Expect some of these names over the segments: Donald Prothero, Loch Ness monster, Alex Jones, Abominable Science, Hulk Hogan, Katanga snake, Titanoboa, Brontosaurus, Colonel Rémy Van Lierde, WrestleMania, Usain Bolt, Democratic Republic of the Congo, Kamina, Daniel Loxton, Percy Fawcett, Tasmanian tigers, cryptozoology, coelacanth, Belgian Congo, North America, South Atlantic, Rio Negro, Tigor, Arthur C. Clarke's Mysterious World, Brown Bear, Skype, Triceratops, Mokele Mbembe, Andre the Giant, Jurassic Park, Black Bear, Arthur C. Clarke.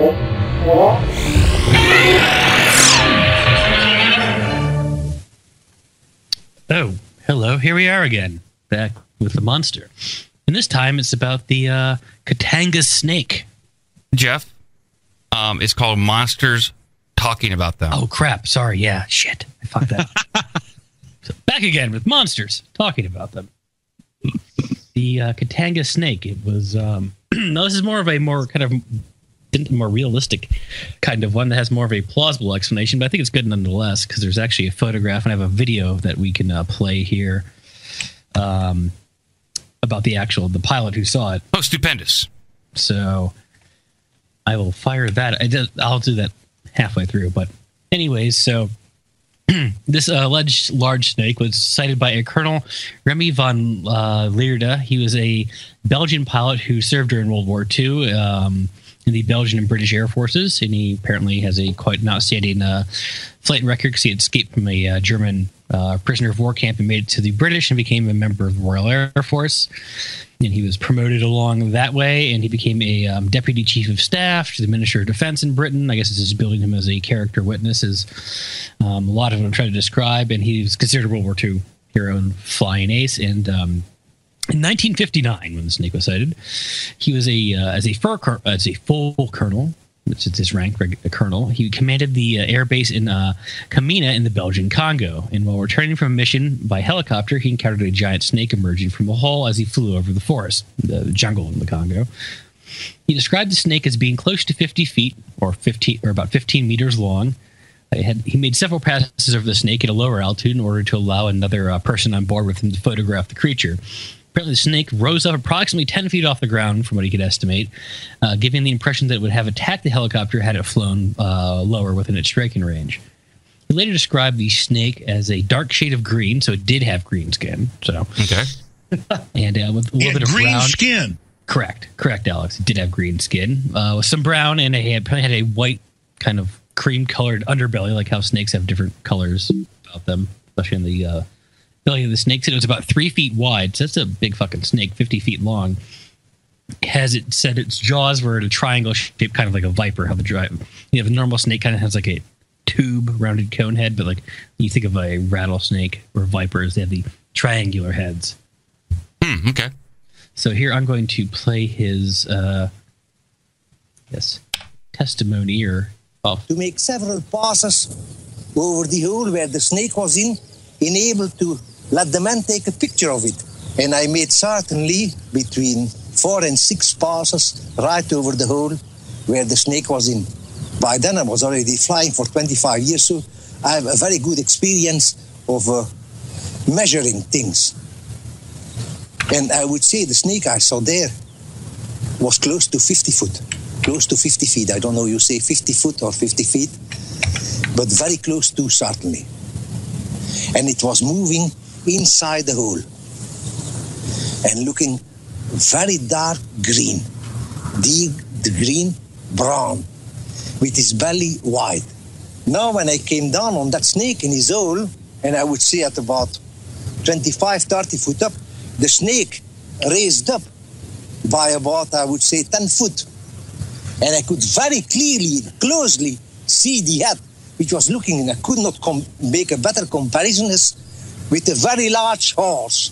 Oh, hello. Here we are again, back with the monster. And this time it's about the Katanga snake. Jeff, it's called Monsters Talking About Them. Oh, crap. Sorry. Yeah, shit. I fucked that up. So back again with Monsters Talking About Them. The Katanga snake, it was... no, this is more of a more realistic kind of one that has more of a plausible explanation, but I think it's good nonetheless because there's actually a photograph and I have a video that we can play here about the pilot who saw it. Oh, stupendous. So I will fire that. I'll do that halfway through, but anyways, so this alleged large snake was sighted by a Colonel Rémy Van Lierde. He was a Belgian pilot who served during World War II in the Belgian and British Air Forces, and he apparently has a quite an outstanding flight record because he had escaped from a German prisoner of war camp and made it to the British and became a member of the Royal Air Force. And he was promoted along that way, and he became a deputy chief of staff to the Minister of Defense in Britain. I guess this is building him as a character witness is a lot of what I'm trying to describe, and he was considered a World War II hero and flying ace. And in 1959, when the snake was sighted, he was as a full colonel, which is his rank, a colonel. He commanded the air base in Kamina in the Belgian Congo. And while returning from a mission by helicopter, he encountered a giant snake emerging from a hole as he flew over the forest, the jungle in the Congo. He described the snake as being close to 50 feet or about 15 meters long. He made several passes over the snake at a lower altitude in order to allow another person on board with him to photograph the creature. Apparently, the snake rose up approximately 10 feet off the ground from what he could estimate, giving the impression that it would have attacked the helicopter had it flown lower within its striking range. He later described the snake as a dark shade of green, so it did have green skin. So okay, and with a little bit of green brown skin. Correct, Alex. It did have green skin with some brown, and it probably had a white kind of cream-colored underbelly, like how snakes have different colors about them, especially in the. Of the snake said it was about 3 feet wide, so that's a big fucking snake, 50 feet long. Has it said its jaws were in a triangle shape, kind of like a viper? How the normal snake kind of has like a tube, rounded cone head, but like when you think of a rattlesnake or vipers, they have the triangular heads. Okay. So here I'm going to play his, testimony or off. To make several passes over the hole where the snake was enabled to let the man take a picture of it. And I made certainly between 4 and 6 passes right over the hole where the snake was in. By then I was already flying for 25 years, so I have a very good experience of measuring things. And I would say the snake I saw there was close to 50 feet. I don't know, you say 50 foot or 50 feet, but very close to certainly. And it was moving inside the hole and looking very dark green, deep green, brown, with his belly wide. Now when I came down on that snake in his hole, and I would see at about 25, 30 foot up, the snake raised up by about, I would say, 10 foot. And I could very closely see the head, which was looking, and I could not make a better comparison with a very large horse,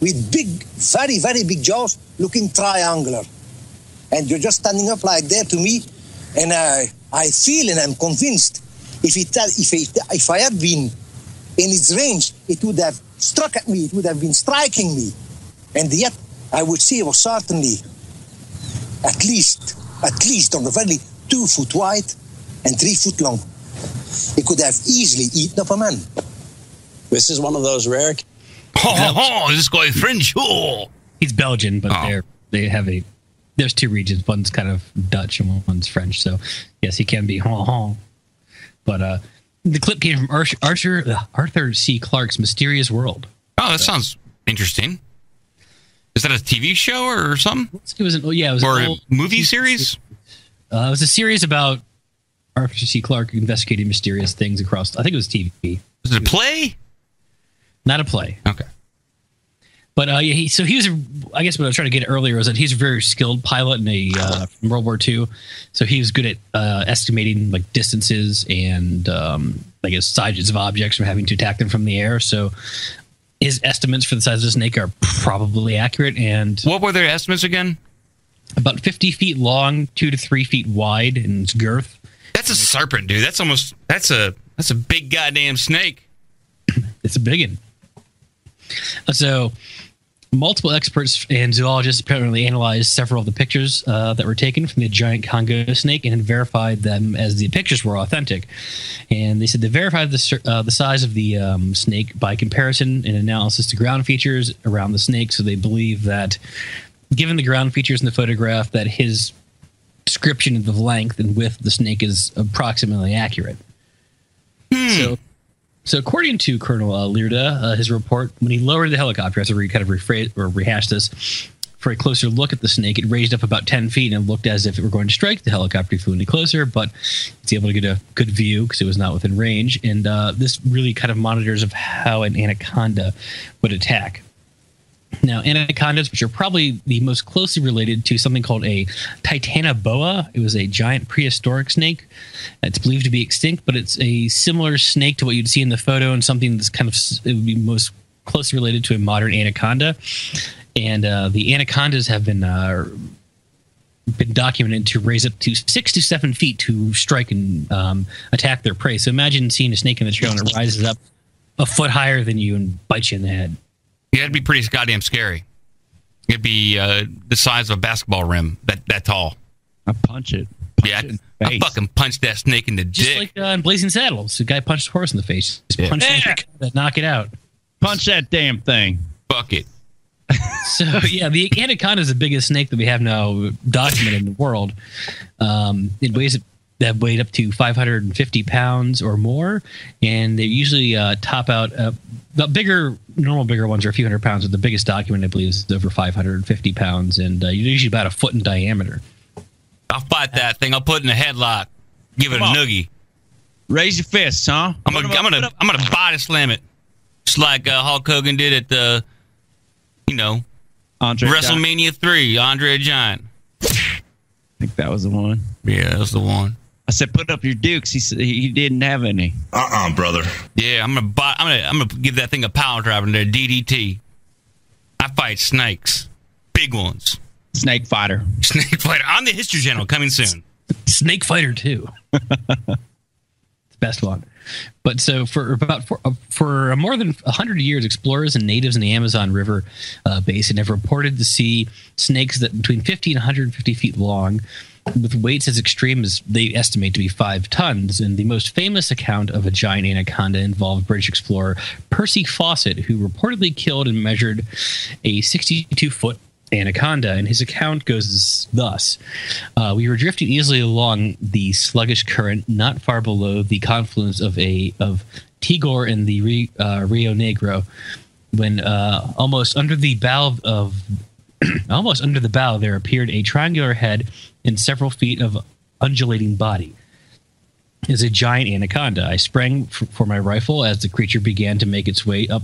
with big, very, very big jaws, looking triangular. And you're just standing up like there to me, and I feel and I'm convinced if I had been in its range, it would have struck at me, it would have been striking me. And yet, I would say it was certainly at least on the very 2 foot wide and 3 foot long. It could have easily eaten up a man. This is one of those rare... this guy French. Oh. He's Belgian, but they have a... There's two regions. One's kind of Dutch and one's French. So, yes, he can be... But the clip came from Arthur C. Clarke's Mysterious World. Oh, that sounds interesting. Is that a TV show or something? It was an old movie series? It was a series about... Arthur C. Clarke investigating mysterious things across... I think it was TV. Was it a play? Not a play. Okay. But so he was, I guess what I was trying to get earlier was that he's a very skilled pilot in from World War II. So he was good at estimating like distances and I guess sizes of objects from having to attack them from the air. So his estimates for the size of the snake are probably accurate. And what were their estimates again? About 50 feet long, 2 to 3 feet wide in its girth. That's a serpent, dude. That's almost that's a big goddamn snake. It's a biggin. So multiple experts and zoologists apparently analyzed several of the pictures that were taken from the giant Congo snake and verified them as the pictures were authentic. And they said they verified the size of the snake by comparison and analysis to ground features around the snake. So they believe that given the ground features in the photograph, that his description of the length and width of the snake is approximately accurate. So according to Colonel Lierde, his report, when he lowered the helicopter, as we kind of rephrase or rehash this, for a closer look at the snake, it raised up about 10 feet and it looked as if it were going to strike the helicopter if it flew any closer, but it's able to get a good view because it was not within range. And this really kind of monitors of how an anaconda would attack. Now, anacondas, which are probably the most closely related to something called a Titanoboa. It was a giant prehistoric snake. It's believed to be extinct, but it's a similar snake to what you'd see in the photo and something that's kind of it would be most closely related to a modern anaconda. And the anacondas have been documented to raise up to 6 to 7 feet to strike and attack their prey. So imagine seeing a snake in the trail and it rises up a foot higher than you and bites you in the head. Yeah, it'd be pretty goddamn scary. It'd be the size of a basketball rim, that tall. I'd punch it. I'd fucking punch that snake in the dick. Just like in Blazing Saddles, the guy punched a horse in the face. Just punch that, knock it out. Punch that damn thing. Fuck it. So, yeah, the anaconda is the biggest snake that we have now documented in the world. It weighs that weighed up to 550 pounds or more, and they usually top out the bigger, normal bigger ones are a few hundred pounds, but the biggest document, I believe, is over 550 pounds, and you're usually about a foot in diameter. I'll fight that thing. I'll put it in a headlock. Give it a noogie. Raise your fists, huh? I'm gonna body slam it, just like Hulk Hogan did at the, WrestleMania 3, Andre the Giant. I think that was the one. Yeah, that was the one. I said, "Put up your dukes." He said he didn't have any. Brother. Yeah, I'm gonna give that thing a power drive in there. DDT. I fight snakes, big ones. Snake fighter. Snake fighter on the History Channel coming soon. Snake fighter 2. The best one. But so for more than 100 years, explorers and natives in the Amazon River basin have reported to see snakes that between 50 and 150 feet long, with weights as extreme as they estimate to be 5 tons. And the most famous account of a giant anaconda involved British explorer Percy Fawcett, who reportedly killed and measured a 62-foot anaconda. And his account goes thus. We were drifting easily along the sluggish current, not far below the confluence of Tigor and the Rio Negro, when almost under the bow there appeared a triangular head and several feet of undulating body. It's a giant anaconda. I sprang for my rifle as the creature began to make its way up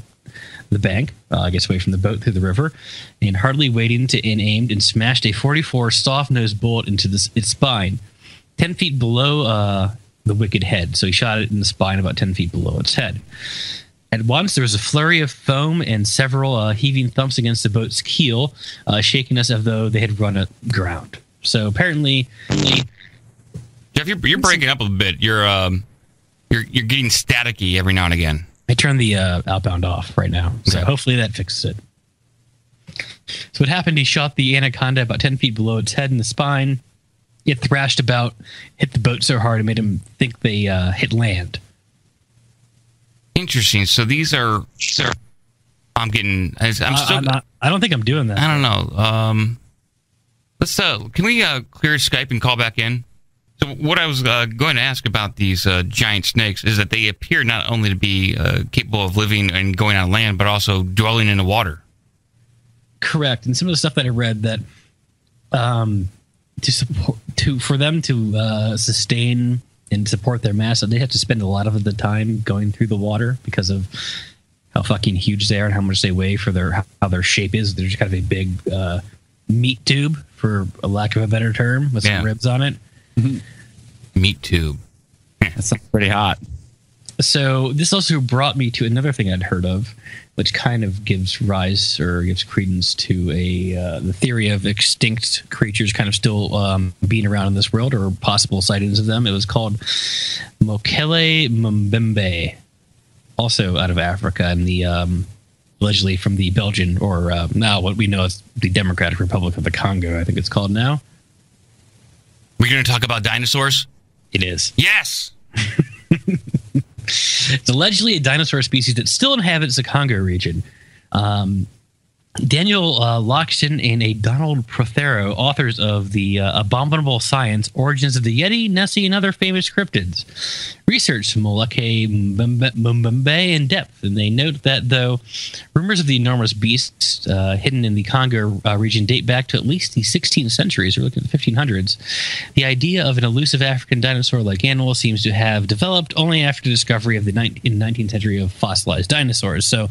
the bank, I guess away from the boat through the river, and hardly waiting to aimed and smashed a 44 soft-nosed bullet into its spine, 10 feet below the wicked head. So he shot it in the spine about 10 feet below its head. At once, there was a flurry of foam and several heaving thumps against the boat's keel, shaking us as though they had run aground. So apparently, Jeff, you're breaking up a bit. You're getting staticky every now and again. I turned the outbound off right now, so hopefully that fixes it. So what happened? He shot the anaconda about 10 feet below its head in the spine. It thrashed about, hit the boat so hard it made him think they hit land. Interesting. So these are. I don't think I'm doing that. I don't know. Let's. Can we clear Skype and call back in? So what I was going to ask about these giant snakes is that they appear not only to be capable of living and going on land, but also dwelling in the water. Correct. And some of the stuff that I read that for them to sustain and support their mass, they have to spend a lot of the time going through the water because of how fucking huge they are and how much they weigh for their how their shape is. They're just kind of a big meat tube, for a lack of a better term, with some ribs on it. Mm-hmm. Meat tube. That sounds pretty hot. So this also brought me to another thing I'd heard of, which kind of gives rise or gives credence to the theory of extinct creatures kind of still being around in this world, or possible sightings of them. It was called Mokele Mbembe, also out of Africa, and the allegedly from the Belgian, or now what we know as the Democratic Republic of the Congo, I think it's called now. We're going to talk about dinosaurs? It is. Yes! It's allegedly a dinosaur species that still inhabits the Congo region. Daniel Loxton and a Donald Prothero, authors of the Abominable Science, Origins of the Yeti, Nessie, and Other Famous Cryptids, researched Mokele Mbembe in depth, and they note that, though, rumors of the enormous beasts hidden in the Congo region date back to at least the 16th centuries, or looking at the 1500s, the idea of an elusive African dinosaur-like animal seems to have developed only after the discovery of the 19th century of fossilized dinosaurs. So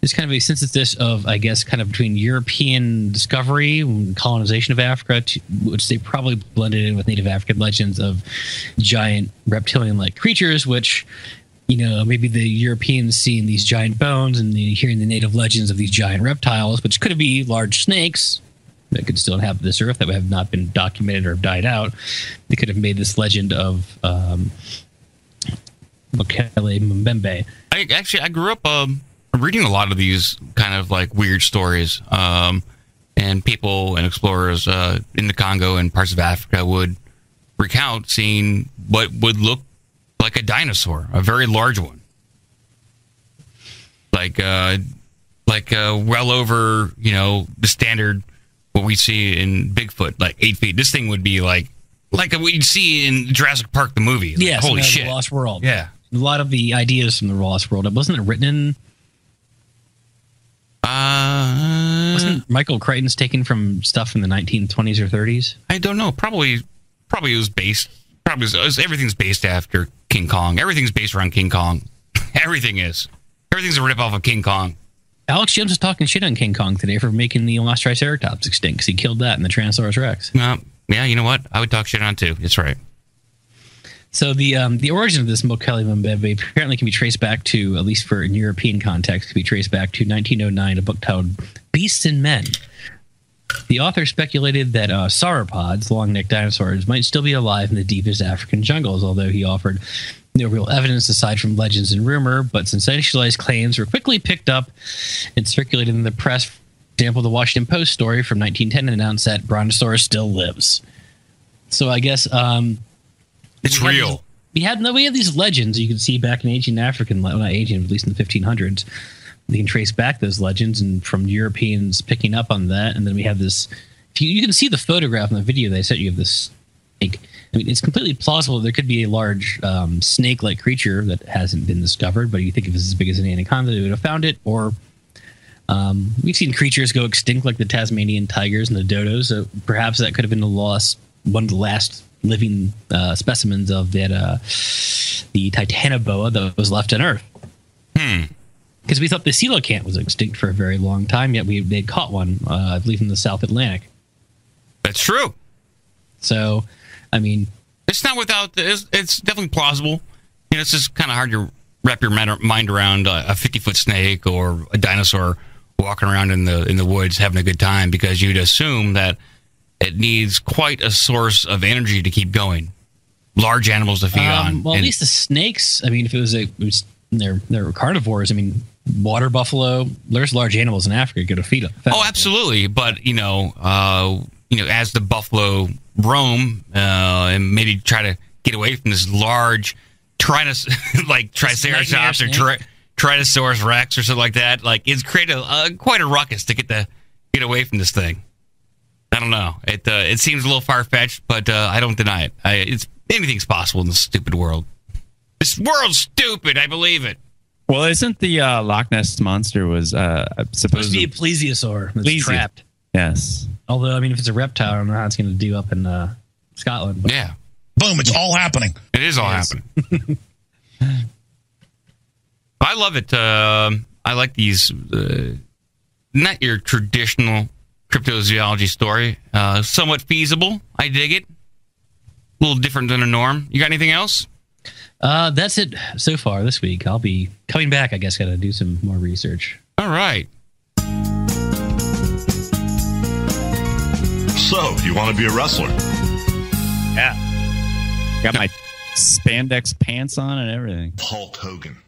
there's kind of a synthesis of, I guess, kind of between European discovery and colonization of Africa, which they probably blended in with native African legends of giant reptilian-like creatures, which, you know, maybe the Europeans seeing these giant bones and hearing the native legends of these giant reptiles, which could be large snakes that could still inhabit this earth that have not been documented or have died out. They could have made this legend of Mokele Mbembe. I grew up... reading a lot of these kind of like weird stories, and people and explorers in the Congo and parts of Africa would recount seeing what would look like a dinosaur, a very large one, like well over, you know, the standard what we see in Bigfoot, like 8 feet. This thing would be like what you'd see in Jurassic Park the movie. Like, yeah, holy shit, the Lost World. Yeah, a lot of the ideas from the Lost World. Wasn't it written in? Wasn't Michael Crichton's taken from stuff in the 1920s or 30s? I don't know. Probably it was based. Everything's based after King Kong. Everything's based around King Kong. Everything is. Everything's a ripoff of King Kong. Alex Jones is talking shit on King Kong today for making the Triceratops extinct, because he killed that and the Tyrannosaurus Rex. Yeah, you know what? I would talk shit on too. That's right. So the origin of this Mokele Mbembe apparently can be traced back to, at least for in European context, can be traced back to 1909, a book titled Beasts and Men. The author speculated that sauropods, long-necked dinosaurs, might still be alive in the deepest African jungles, although he offered no real evidence aside from legends and rumor, but sensationalized claims were quickly picked up and circulated in the press. For example, the Washington Post story from 1910 announced that Brontosaurus still lives. So I guess... it's real. We had these legends you can see back in ancient African, well, not ancient, at least in the 1500s. You can trace back those legends and from Europeans picking up on that. And then we have this. If you can see the photograph in the video they sent you of this snake. I mean, it's completely plausible there could be a large snake-like creature that hasn't been discovered. But you think if it's as big as an anaconda, they would have found it. Or we've seen creatures go extinct, like the Tasmanian tigers and the dodos. So perhaps that could have been the lost one of the last living specimens of that the Titanoboa that was left on Earth. Because we thought the coelacanth was extinct for a very long time, yet they'd caught one, I believe, in the South Atlantic. That's true. So, I mean... It's definitely plausible. You know, it's just kind of hard to wrap your mind around a 50-foot snake or a dinosaur walking around in the woods having a good time, because you'd assume that it needs quite a source of energy to keep going. Large animals to feed on. Well, at least the snakes. I mean, if it was they're carnivores. I mean, water buffalo. There's large animals in Africa going to feed them. Oh, absolutely. But you know, as the buffalo roam and maybe try to get away from this large, like Triceratops or Tyrannosaurus Rex or something like that. Like, it's created quite a ruckus to get away from this thing. I don't know. It seems a little far-fetched, but I don't deny it. Anything's possible in this stupid world. This world's stupid. I believe it. Well, isn't the Loch Ness monster was supposed to be a plesiosaur that's trapped? Yes. Although, I mean, if it's a reptile, I don't know how it's going to do up in Scotland. But. Yeah. Boom! It's all happening. It is all happening. I love it. I like these, not your traditional cryptozoology story. Somewhat feasible. I dig it. A little different than a norm. You got anything else? That's it so far this week. I'll be coming back. I guess got to do some more research. All right. So, you want to be a wrestler? Yeah. Got my spandex pants on and everything. Hulk Hogan.